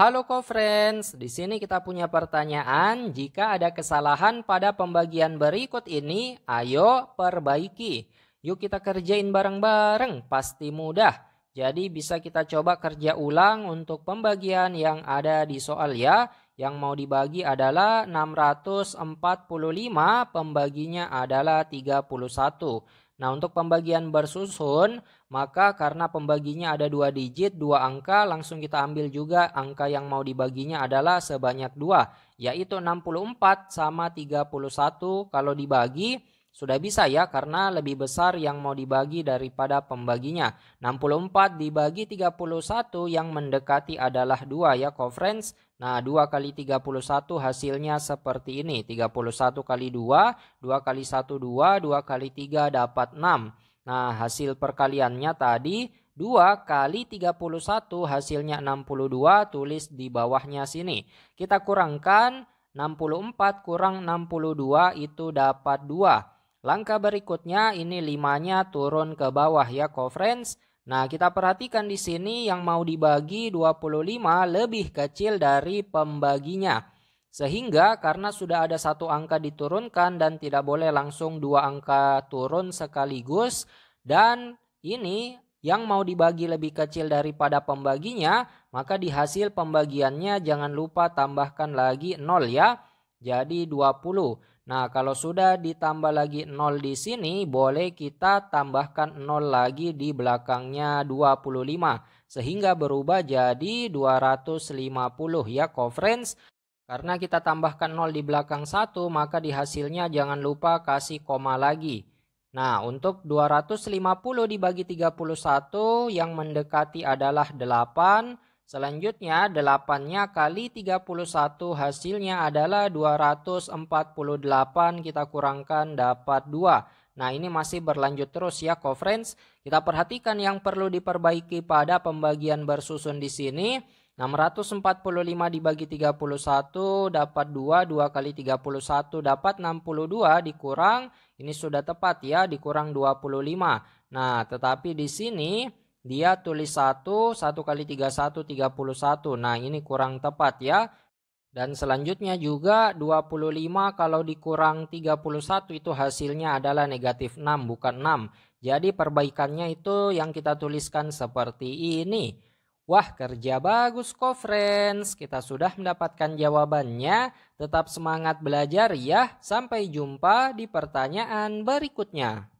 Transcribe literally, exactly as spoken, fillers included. Halo co-friends, di sini kita punya pertanyaan, jika ada kesalahan pada pembagian berikut ini, ayo perbaiki. Yuk kita kerjain bareng-bareng, pasti mudah. Jadi bisa kita coba kerja ulang untuk pembagian yang ada di soal ya. Yang mau dibagi adalah enam ratus empat puluh lima, pembaginya adalah tiga puluh satu. Nah, untuk pembagian bersusun, maka karena pembaginya ada dua digit, dua angka, langsung kita ambil juga angka yang mau dibaginya adalah sebanyak dua, yaitu enam puluh empat sama tiga puluh satu. Kalau dibagi, sudah bisa ya, karena lebih besar yang mau dibagi daripada pembaginya. enam puluh empat dibagi tiga puluh satu, yang mendekati adalah dua ya, co-friends. Nah, dua kali tiga puluh satu hasilnya seperti ini. tiga puluh satu kali dua, dua kali satu, dua, dua kali tiga dapat enam. Nah, hasil perkaliannya tadi dua kali tiga puluh satu hasilnya enam puluh dua, tulis di bawahnya sini. Kita kurangkan enam puluh empat kurang enam puluh dua itu dapat dua. Langkah berikutnya ini lima-nya turun ke bawah ya, co-friends. Nah, kita perhatikan di sini yang mau dibagi dua puluh lima lebih kecil dari pembaginya. Sehingga karena sudah ada satu angka diturunkan dan tidak boleh langsung dua angka turun sekaligus. Dan ini yang mau dibagi lebih kecil daripada pembaginya, maka di hasil pembagiannya jangan lupa tambahkan lagi nol ya. Jadi dua puluh. Nah, kalau sudah ditambah lagi nol di sini, boleh kita tambahkan nol lagi di belakangnya dua puluh lima. Sehingga berubah jadi dua ratus lima puluh ya, co-friends. Karena kita tambahkan nol di belakang satu, maka di hasilnya jangan lupa kasih koma lagi. Nah, untuk dua ratus lima puluh dibagi tiga puluh satu, yang mendekati adalah delapan. Selanjutnya delapan-nya kali tiga puluh satu hasilnya adalah dua ratus empat puluh delapan, kita kurangkan dapat dua. Nah, ini masih berlanjut terus ya co-friends. Kita perhatikan yang perlu diperbaiki pada pembagian bersusun di sini. enam ratus empat puluh lima dibagi tiga puluh satu dapat dua, dua kali tiga puluh satu dapat enam puluh dua dikurang. Ini sudah tepat ya, dikurang dua puluh lima. Nah, tetapi di sini dia tulis satu, satu kali tiga puluh satu, tiga puluh satu. Nah, ini kurang tepat ya. Dan selanjutnya juga dua puluh lima kalau dikurang tiga puluh satu itu hasilnya adalah negatif enam, bukan enam. Jadi perbaikannya itu yang kita tuliskan seperti ini. Wah, kerja bagus kok, friends. Kita sudah mendapatkan jawabannya. Tetap semangat belajar ya. Sampai jumpa di pertanyaan berikutnya.